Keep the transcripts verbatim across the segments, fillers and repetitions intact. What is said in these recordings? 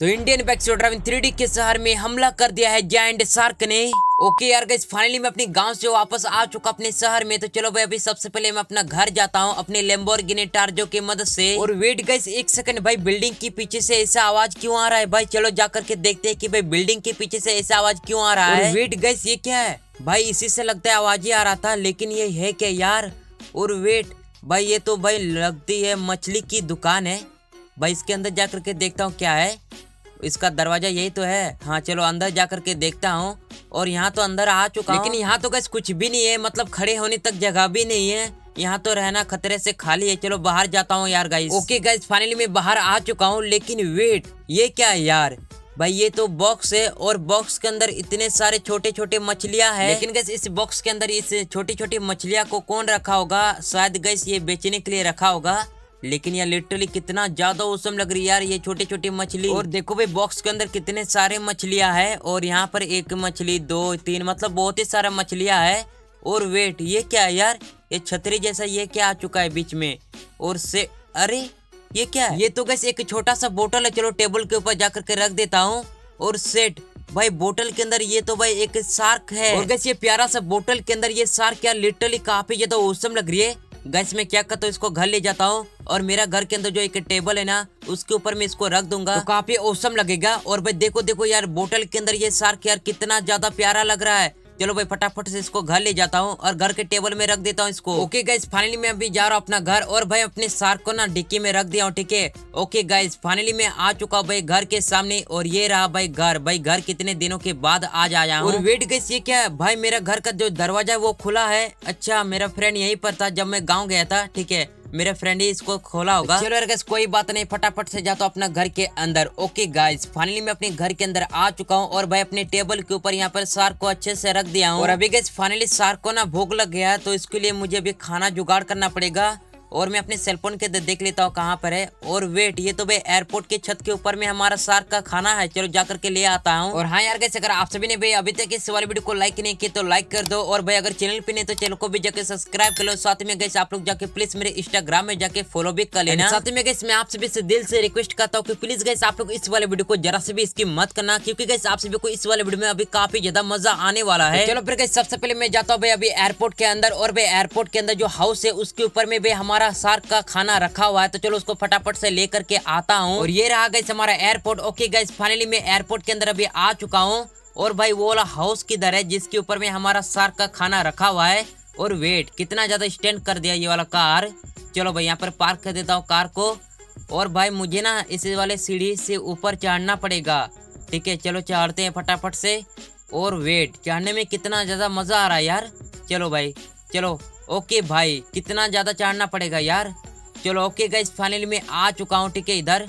तो Indian bikes driving three D के शहर में हमला कर दिया है जायंट शार्क ने। ओके यार गाइस, फाइनली मैं अपने गांव से वापस आ चुका अपने शहर में। तो चलो भाई अभी सबसे पहले मैं अपना घर जाता हूं अपने लैम्बोर्गिनी टार्जो की मदद से। और वेट गाइस एक सेकंड, भाई बिल्डिंग के पीछे से ऐसा आवाज क्यों आ रहा है भाई? चलो जाकर के देखते हैं कि भाई बिल्डिंग के पीछे से ऐसा आवाज क्यों आ रहा है। वेट गाइस ये क्या है भाई? इसी से लगता है आवाज ही आ रहा था, लेकिन ये है क्या यार? और वेट भाई ये तो भाई लगती है मछली की दुकान है भाई। इसके अंदर जाकर के देखता हूँ क्या है। इसका दरवाजा यही तो है। हाँ चलो अंदर जाकर के देखता हूँ। और यहाँ तो अंदर आ चुका हूँ, लेकिन यहाँ तो गाइस कुछ भी नहीं है, मतलब खड़े होने तक जगह भी नहीं है। यहाँ तो रहना खतरे से खाली है। चलो बाहर जाता हूँ यार गाइस। ओके गाइस फाइनली मैं बाहर आ चुका हूँ, लेकिन वेट ये क्या है यार? भाई ये तो बॉक्स है और बॉक्स के अंदर इतने सारे छोटे छोटे मछलियां हैं। लेकिन गैस इस बॉक्स के अंदर इस छोटी छोटी मछलियां को कौन रखा होगा? शायद गैस ये बेचने के लिए रखा होगा। लेकिन यार लिटरली कितना ज्यादा औसम लग रही है यार ये छोटी छोटी मछली। और देखो भाई बॉक्स के अंदर कितने सारे मछलियां हैं। और यहाँ पर एक मछली, दो, तीन, मतलब बहुत ही सारा मछलियां है। और वेट ये क्या है यार? ये छतरी जैसा ये क्या आ चुका है बीच में? और से अरे ये क्या है? ये तो गैस एक छोटा सा बोतल है। चलो टेबल के ऊपर जाकर के रख देता हूँ। और सेट भाई बोतल के अंदर ये तो भाई एक शार्क है। और गैस ये प्यारा सा बोतल के अंदर ये शार्क यार लिटरली काफी ज्यादा औसम लग रही है। गैस मैं क्या करता हूँ इसको घर ले जाता हूँ और मेरा घर के अंदर जो एक टेबल है ना उसके ऊपर मैं इसको रख दूंगा तो काफी औसम लगेगा। और भाई देखो देखो यार बोतल के अंदर ये शार्क यार कितना ज्यादा प्यारा लग रहा है। चलो भाई फटाफट से इसको घर ले जाता हूँ और घर के टेबल में रख देता हूँ इसको। ओके गाइस फाइनली मैं अभी जा रहा हूँ अपना घर और भाई अपने शार्क को ना डिक्की में रख दिया हूँ, ठीक है। ओके गाइस फाइनली मैं आ चुका हूँ भाई घर के सामने और ये रहा भाई घर। भाई घर कितने दिनों के बाद आज आया हूँ। और वेट गाइस ये क्या है भाई? मेरा घर का जो दरवाजा है वो खुला है। अच्छा मेरा फ्रेंड यही पर था जब मैं गाँव गया था, ठीक है, मेरा फ्रेंड ही इसको खोला होगा। चलो यार गाइस कोई बात नहीं, फटाफट से जाता हूँ अपना घर के अंदर। ओके गाइस फाइनली मैं अपने घर के अंदर आ चुका हूँ और भाई अपने टेबल के ऊपर यहाँ पर शार्क को अच्छे से रख दिया हूँ। और अभी गाइस फाइनली शार्क को ना भूख लग गया है, तो इसके लिए मुझे अभी खाना जुगाड़ करना पड़ेगा। और मैं अपने सेलफोन के अंदर देख लेता हूँ कहाँ पर है। और वेट ये तो भाई एयरपोर्ट के छत के ऊपर में हमारा शार्क का खाना है। चलो जाकर के ले आता हूँ। और हाँ यार गाइस अगर आप सभी ने भाई अभी तक इस वाली वीडियो को लाइक नहीं किया तो लाइक कर दो। और भाई अगर चैनल पे नहीं तो चैनल को भी जाकर सब्सक्राइब कर लो। साथ में गाइस आप लोग जाके प्लीज मेरे इंस्टाग्राम में जाके फॉलो भी कर लेना। साथ में गाइस मैं आप सभी से दिल से रिक्वेस्ट करता हूँ की प्लीज गाइस आप लोग इस वाले वीडियो को जरा से भी स्किप मत करना, क्योंकि गाइस आप सभी को इस वाले वीडियो में अभी काफी ज्यादा मजा आने वाला है। चलो फिर गाइस सबसे पहले मैं जाता हूँ भाई अभी एयरपोर्ट के अंदर। और भाई एयरपोर्ट के अंदर जो हाउस है उसके ऊपर में भाई हमारा हमारा शार्क का खाना रखा हुआ है, तो चलो उसको फटाफट से लेकर के आता हूँ। और ये रहा गाइस हमारा एयरपोर्ट। ओके गाइस फाइनली मैं एयरपोर्ट के अंदर अभी आ चुका हूँ। और भाई वो वाला हाउस किधर है जिसके ऊपर में हमारा शार्क का खाना रखा हुआ है? और वेट कितना ज्यादा स्टैंड कर दिया ये वाला कार। चलो भाई यहाँ पर पार्क कर देता हूँ कार को। और भाई मुझे ना इस वाले सीढ़ी से ऊपर चढ़ना पड़ेगा, ठीक है। चलो चढ़ते हैं फटाफट से। और वेट चढ़ने में कितना ज्यादा मजा आ रहा है यार। चलो भाई चलो। ओके भाई कितना ज़्यादा चढ़ना पड़ेगा यार। चलो ओके गाइस फाइनली मैं आ चुका हूँ, ठीक है, इधर।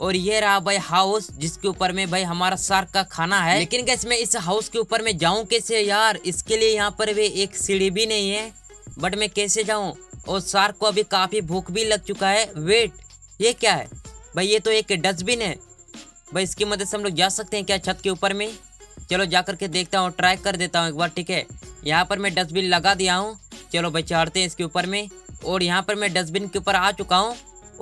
और ये रहा भाई हाउस जिसके ऊपर में भाई हमारा शार्क का खाना है। लेकिन गाइस मैं इस हाउस के ऊपर में जाऊँ कैसे यार? इसके लिए यहाँ पर भी एक सीढ़ी भी नहीं है, बट मैं कैसे जाऊँ? और शार्क को अभी काफ़ी भूख भी लग चुका है। वेट ये क्या है भाई? ये तो एक डस्टबिन है भाई, इसकी मदद से हम लोग जा सकते हैं क्या छत के ऊपर में? चलो जा कर के देखता हूँ, ट्राई कर देता हूँ एक बार, ठीक है। यहाँ पर मैं डस्टबिन लगा दिया हूँ। चलो भाई चढ़ते हैं इसके ऊपर में। और यहाँ पर मैं डस्टबिन के ऊपर आ चुका हूँ।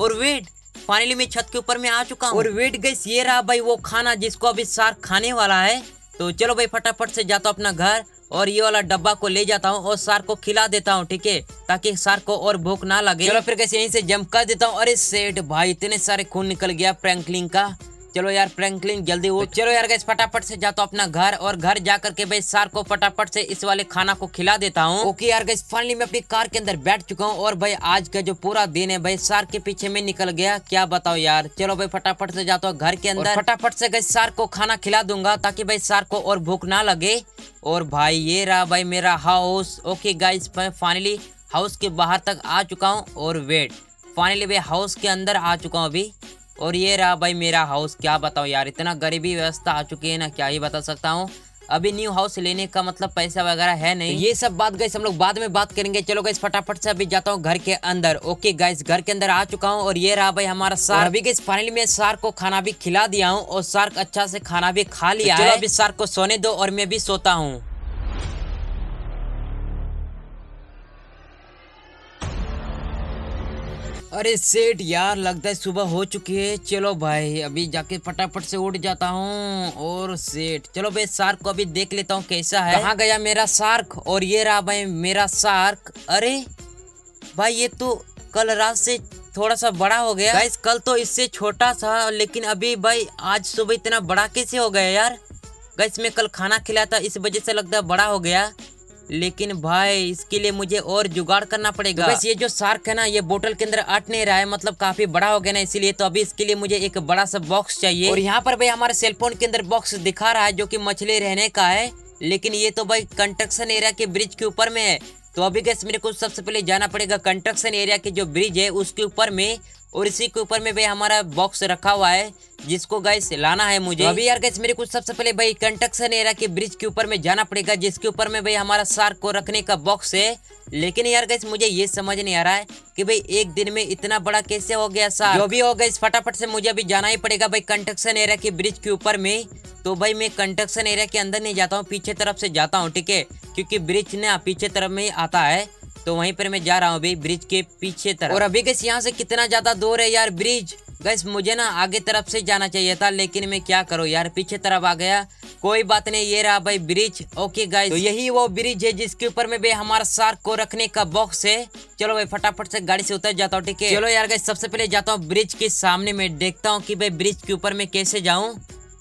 और वेट फाइनली मैं छत के ऊपर में आ चुका हूँ। और वेट गाइस ये रहा भाई वो खाना जिसको अभी शार्क खाने वाला है। तो चलो भाई फटाफट से जाता हूँ अपना घर और ये वाला डब्बा को ले जाता हूँ और शार्क को खिला देता हूँ, ठीक है, ताकि शार्क को और भूख ना लगे। चलो फिर गाइस यहीं से जंप कर देता हूँ। अरे सेठ भाई इतने सारे खून निकल गया फ्रैंकलिन का। चलो यार फ्रैंकलिन जल्दी हो। चलो यार गाइस फटाफट से जाता हूँ अपना घर और घर जाकर के भाई शार्क को फटाफट से इस वाले खाना को खिला देता हूँ। ओके यार गाइस फाइनली मैं अपनी कार के अंदर बैठ चुका हूँ। और भाई आज का जो पूरा दिन है भाई शार्क के पीछे में निकल गया, क्या बताओ यार। चलो भाई फटाफट से जाता हूँ घर के अंदर, फटाफट से गाइस शार्क को खाना खिला दूंगा ताकि भाई शार्क को और भूख ना लगे। और भाई ये रहा भाई मेरा हाउस। ओके गाइस मैं फाइनली हाउस के बाहर तक आ चुका हूँ। और वेट फाइनली भाई हाउस के अंदर आ चुका हूँ अभी। और ये रहा भाई मेरा हाउस। क्या बताओ यार इतना गरीबी व्यवस्था आ चुकी है ना, क्या ही बता सकता हूँ। अभी न्यू हाउस लेने का मतलब पैसा वगैरह है नहीं। ये सब बात गाइस हम लोग बाद में बात करेंगे। चलो गाइस फटाफट से अभी जाता हूँ घर के अंदर। ओके गाइस घर के अंदर आ चुका हूँ और ये रहा भाई हमारा शार्क। अभी गाइस फाइनली मैं शार्क को खाना भी खिला दिया हूँ और शार्क अच्छा से खाना भी खा लिया है। अभी शार्क को सोने दो और मैं भी सोता हूँ। अरे सेठ यार, लगता है सुबह हो चुकी है। चलो भाई अभी जाके फटाफट से उठ जाता हूँ। और सेठ चलो भाई शार्क को अभी देख लेता हूँ कैसा है। कहाँ गया मेरा शार्क? और ये रहा भाई मेरा शार्क। अरे भाई ये तो कल रात से थोड़ा सा बड़ा हो गया। गाइस कल तो इससे छोटा था, लेकिन अभी भाई आज सुबह इतना बड़ा कैसे हो गया यार? गाइस मैं कल खाना खिलाया था, इस वजह से लगता है बड़ा हो गया। लेकिन भाई इसके लिए मुझे और जुगाड़ करना पड़ेगा। तो बस ये जो शार्क है ना, ये बोतल के अंदर अट नहीं रहा है, मतलब काफी बड़ा हो गया ना, इसीलिए। तो अभी इसके लिए मुझे एक बड़ा सा बॉक्स चाहिए। और यहाँ पर भाई हमारे सेलफोन के अंदर बॉक्स दिखा रहा है जो कि मछली रहने का है, लेकिन ये तो भाई कंस्ट्रक्शन एरिया के ब्रिज के ऊपर में है। तो अभी गाइस मेरे को सबसे पहले जाना पड़ेगा कंस्ट्रक्शन एरिया के जो ब्रिज है उसके ऊपर में, और इसी के ऊपर में भाई हमारा बॉक्स रखा हुआ है जिसको गाइस लाना है मुझे। अभी यार गाइस मेरे को सबसे पहले भाई कंस्ट्रक्शन एरिया के ब्रिज के ऊपर में जाना पड़ेगा जिसके ऊपर में भाई हमारा शार्क को रखने का बॉक्स है। लेकिन यार गाइस मुझे ये समझ नहीं आ रहा है कि भाई एक दिन में इतना बड़ा कैसे हो गया शार्क। जो भी हो गाइस फटाफट से मुझे अभी जाना ही पड़ेगा भाई कंस्ट्रक्शन एरिया के ब्रिज के ऊपर में। तो भाई मैं कंस्ट्रक्शन एरिया के अंदर नहीं जाता हूँ, पीछे तरफ से जाता हूँ, ठीक है, क्योंकि ब्रिज ना पीछे तरफ में ही आता है। तो वहीं पर मैं जा रहा हूँ भाई ब्रिज के पीछे तरफ। और अभी गाइस यहाँ से कितना ज्यादा दूर है यार ब्रिज। गाइस मुझे ना आगे तरफ से जाना चाहिए था, लेकिन मैं क्या करूँ यार, पीछे तरफ आ गया। कोई बात नहीं, ये रहा भाई ब्रिज। ओके गाइस, तो यही वो ब्रिज है जिसके ऊपर में भाई हमारा शार्क को रखने का बॉक्स है। चलो भाई फटाफट से गाड़ी से उतर जाता हूँ, ठीक है। चलो यार गाइस सबसे पहले जाता हूँ ब्रिज के सामने में, देखता हूँ कि भाई ब्रिज के ऊपर में कैसे जाऊँ।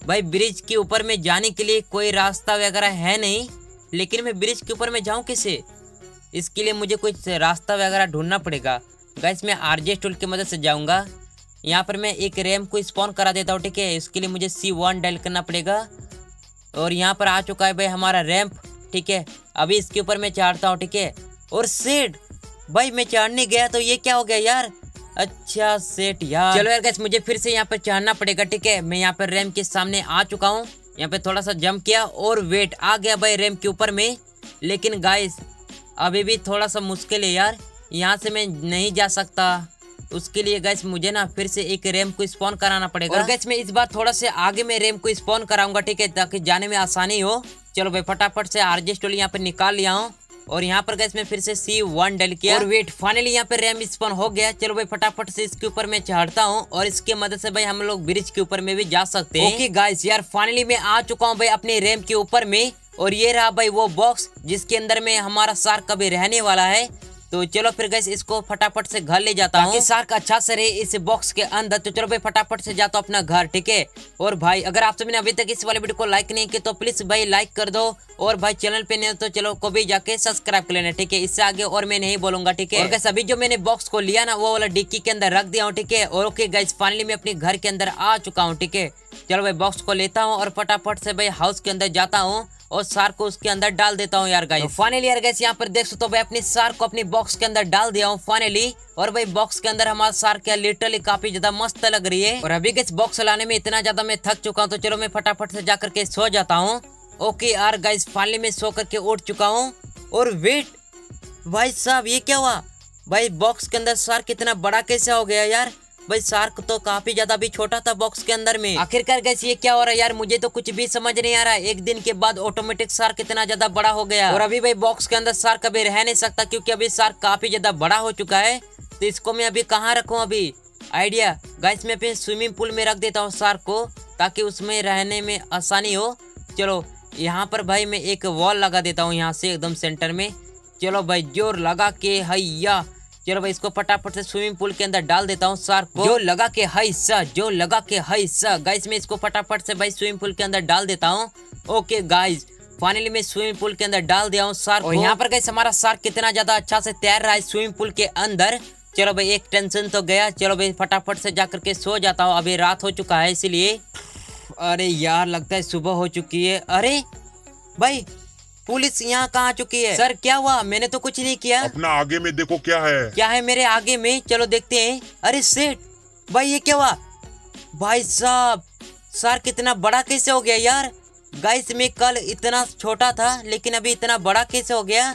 भाई ब्रिज के ऊपर में जाने के लिए कोई रास्ता वगैरह है नहीं, लेकिन मैं ब्रिज के ऊपर में जाऊँ कैसे? इसके लिए मुझे कुछ रास्ता वगैरह ढूंढना पड़ेगा। गाइस मैं आरजे टूल की मदद से जाऊंगा। यहाँ पर मैं एक रैम को स्पॉन करा देता हूँ, ठीक है। इसके लिए मुझे सी वन डायल करना पड़ेगा। और यहाँ पर आ चुका है भाई हमारा रैम्प, ठीक है। अभी इसके ऊपर मैं चढ़ता हूँ, ठीक है। और सेठ भाई मैं चढ़ने गया तो ये क्या हो गया यार? अच्छा सेठ यार, चलो यार गाइस मुझे फिर से यहाँ पर चढ़ना पड़ेगा, ठीक है। मैं यहाँ पर रैम्प के सामने आ चुका हूँ। यहाँ पर थोड़ा सा जंप किया और वेट आ गया भाई रैम्प के ऊपर में। लेकिन गाइस अभी भी थोड़ा सा मुश्किल है यार, यहाँ से मैं नहीं जा सकता। उसके लिए गाइस मुझे ना फिर से एक रैम को स्पॉन कराना पड़ेगा। और गाइस मैं इस बार थोड़ा से आगे में रैम को स्पॉन कराऊंगा, ठीक है, ताकि जाने में आसानी हो। चलो भाई फटाफट से आरजे स्टोल यहाँ पर निकाल लिया हूँ। और यहाँ पर गाइस मैं फिर से सी वन डल किया और वेट, फाइनली यहाँ पर रैम स्पॉन हो गया। चलो भाई फटाफट से इसके ऊपर मैं चढ़ता हूँ और इसके मदद से भाई हम लोग ब्रिज के ऊपर में भी जा सकते हैं। ओके गाइस यार फाइनली मैं आ चुका हूँ भाई अपने रैम के ऊपर में। और ये रहा भाई वो बॉक्स जिसके अंदर में हमारा शार्क कभी रहने वाला है। तो चलो फिर गाइस इसको फटाफट से घर ले जाता हूँ, शार्क अच्छा से रहे इस बॉक्स के अंदर। तो चलो भाई फटाफट से जाता हूँ अपना घर, ठीक है। और भाई अगर आप सबने अभी तक इस वाले वीडियो को लाइक नहीं किया तो प्लीज भाई लाइक कर दो। और भाई चैनल पे नहीं हो तो चलो को भी जाके सब्सक्राइब कर लेना, ठीक है। इससे आगे और मैं नहीं बोलूंगा, ठीक है। अभी जो मैंने बॉक्स को लिया ना वो वाला डिक्की के अंदर रख दिया हूँ, ठीक है। और ओके गाइस फाइनली मैं अपने घर के अंदर आ चुका हूँ, ठीक है। चलो भाई बॉक्स को लेता हूँ और फटाफट से भाई हाउस के अंदर जाता हूँ और शार्क को उसके अंदर डाल देता हूँ यार गाइस। तो फाइनली यार गाइस यहाँ पर देख सकते हो भाई अपनी शार्क को अपने बॉक्स के अंदर डाल दिया हूँ फाइनली। और भाई बॉक्स के अंदर हमारा शार्क क्या लिटरली काफी ज्यादा मस्त लग रही है। और अभी गाइस बॉक्स लाने में इतना ज्यादा मैं थक चुका हूँ, तो चलो मैं फटाफट से जाकर के सो जाता हूँ। ओके यार गाइस फाइनली मैं सो करके उठ चुका हूँ। और वेट भाई साहब ये क्या हुआ? भाई बॉक्स के अंदर शार्क इतना बड़ा कैसे हो गया यार? भाई शार्क तो काफी ज्यादा भी छोटा था बॉक्स के अंदर में। आखिरकार गाइस ये क्या हो रहा है यार, मुझे तो कुछ भी समझ नहीं आ रहा है। एक दिन के बाद ऑटोमेटिक शार्क इतना ज्यादा बड़ा हो गया। और अभी भाई बॉक्स के अंदर शार्क अभी रह नहीं सकता क्योंकि अभी शार्क काफी ज्यादा बड़ा हो चुका है। तो इसको मैं अभी कहाँ रखूँ? अभी आइडिया गाइस मैं अपने स्विमिंग पूल में रख देता हूँ शार्क को, ताकि उसमें रहने में आसानी हो। चलो यहाँ पर भाई मैं एक वॉल लगा देता हूँ यहाँ से एकदम सेंटर में। चलो भाई जोर लगा के हैया। चलो भाई इसको फटाफट से स्विमिंग पूल के अंदर डाल देता हूँ शार्क को। जो लगा के हाई सा, जो लगा के हाई सा। गाइस मैं इसको फटाफट से भाई स्विमिंग पूल के अंदर डाल देता हूँ। ओके गाइस फाइनली मैं स्विमिंग पूल के अंदर डाल दिया हूँ शार्क। और यहाँ पर गाइस हमारा शार्क कितना ज्यादा अच्छा से तैर रहा है स्विमिंग पूल के अंदर। चलो भाई एक टेंशन तो गया। चलो भाई फटाफट से जाकर के सो जाता हूँ, अभी रात हो चुका है इसीलिए। अरे यार लगता है सुबह हो चुकी है। अरे भाई पुलिस यहाँ कहाँ आ चुकी है? सर क्या हुआ? मैंने तो कुछ नहीं किया। अपना आगे में देखो क्या है। क्या है मेरे आगे में? चलो देखते हैं। अरे सेठ भाई ये क्या हुआ? भाई साहब शार्क इतना बड़ा कैसे हो गया यार? गाइस मैं कल इतना छोटा था, लेकिन अभी इतना बड़ा कैसे हो गया?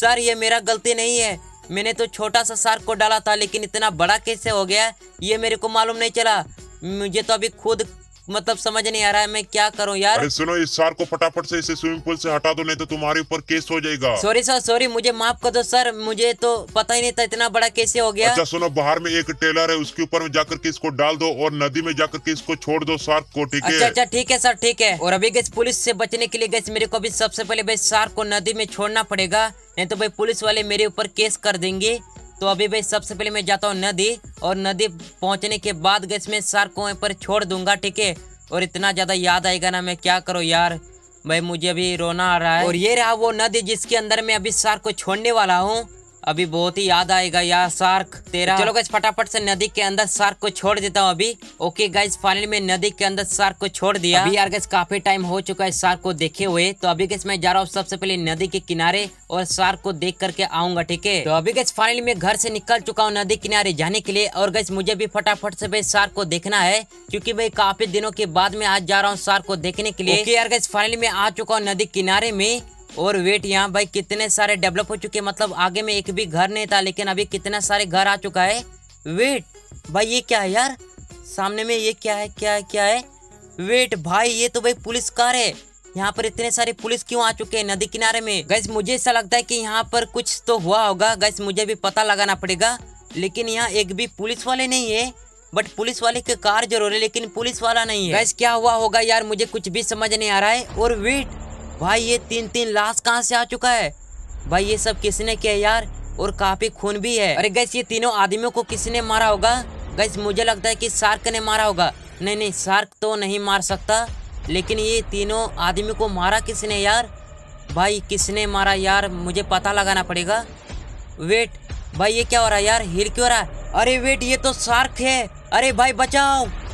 सर ये मेरा गलती नहीं है, मैंने तो छोटा सा शार्क को डाला था, लेकिन इतना बड़ा कैसे हो गया ये मेरे को मालूम नहीं चला। मुझे तो अभी खुद मतलब समझ नहीं आ रहा है मैं क्या करूं यार। अरे सुनो, इस सर को फटाफट से इसे स्विमिंग पूल से हटा दो, नहीं तो तुम्हारे ऊपर केस हो जाएगा। सॉरी सर, सॉरी, मुझे माफ कर दो सर, मुझे तो पता ही नहीं था इतना बड़ा कैसे हो गया। अच्छा सुनो, बाहर में एक टेलर है, उसके ऊपर में जाकर के इसको डाल दो और नदी में जाकर के इसको छोड़ दो शार्क को, ठीक है? अच्छा अच्छा ठीक है सर, ठीक है। और अभी गैस पुलिस से बचने के लिए गैस मेरे को अभी सबसे पहले भाई शार्क को नदी में छोड़ना पड़ेगा, नहीं तो भाई पुलिस वाले मेरे ऊपर केस कर देंगे। तो अभी भाई सबसे पहले मैं जाता हूँ नदी, और नदी पहुँचने के बाद गैस मैं शार्क को वहाँ पर छोड़ दूंगा, ठीक है? और इतना ज़्यादा याद आएगा ना, मैं क्या करूँ यार, भाई मुझे अभी रोना आ रहा है। और ये रहा वो नदी जिसके अंदर मैं अभी शार्क को छोड़ने वाला हूँ, अभी बहुत ही याद आएगा यार शार्क तेरा। चलो गाइस फटाफट से नदी के अंदर शार्क को छोड़ देता हूँ अभी। ओके गाइस, फाइनली मैं नदी के अंदर शार्क को छोड़ दिया। अभी यार गाइस काफी टाइम हो चुका है शार्क को देखे हुए, तो अभी गाइस मैं जा रहा हूँ सबसे पहले नदी के किनारे और शार्क को देख करके आऊंगा, ठीक है? तो अभी गाइस फाइनली मैं घर से निकल चुका हूँ नदी किनारे जाने के लिए, और गाइस मुझे भी फटाफट से भाई शार्क को देखना है, क्योंकि भाई काफी दिनों के बाद मैं आज जा रहा हूँ शार्क को देखने के लिए। यार गाइस फाइनली मैं आ चुका हूँ नदी किनारे में, और वेट यहाँ भाई कितने सारे डेवलप हो चुके हैं, मतलब आगे में एक भी घर नहीं था, लेकिन अभी कितना सारे घर आ चुका है। वेट भाई ये क्या है यार सामने में, ये क्या है क्या है क्या है? वेट भाई ये तो भाई पुलिस कार है, यहाँ पर इतने सारे पुलिस क्यों आ चुके हैं नदी किनारे में? गाइस मुझे ऐसा लगता है कि यहाँ पर कुछ तो हुआ होगा, गाइस मुझे भी पता लगाना पड़ेगा, लेकिन यहाँ एक भी पुलिस वाले नहीं है, बट पुलिस वाले की कार जरूर है लेकिन पुलिस वाला नहीं है। गाइस क्या हुआ होगा यार, मुझे कुछ भी समझ नहीं आ रहा है। और वेट भाई ये तीन तीन लाश कहाँ से आ चुका है भाई, ये सब किसने किया यार? और काफी खून भी है। अरे गैस ये तीनों आदमियों को किसने मारा होगा? गैस मुझे लगता है कि शार्क ने मारा होगा। नहीं नहीं शार्क तो नहीं मार सकता, लेकिन ये तीनों आदमी को मारा किसने यार? भाई किसने मारा यार, मुझे पता लगाना पड़ेगा। वेट भाई ये क्या हो रहा है यार, हिल क्यों रहा है? अरे वेट ये तो शार्क है, अरे भाई बचाओ।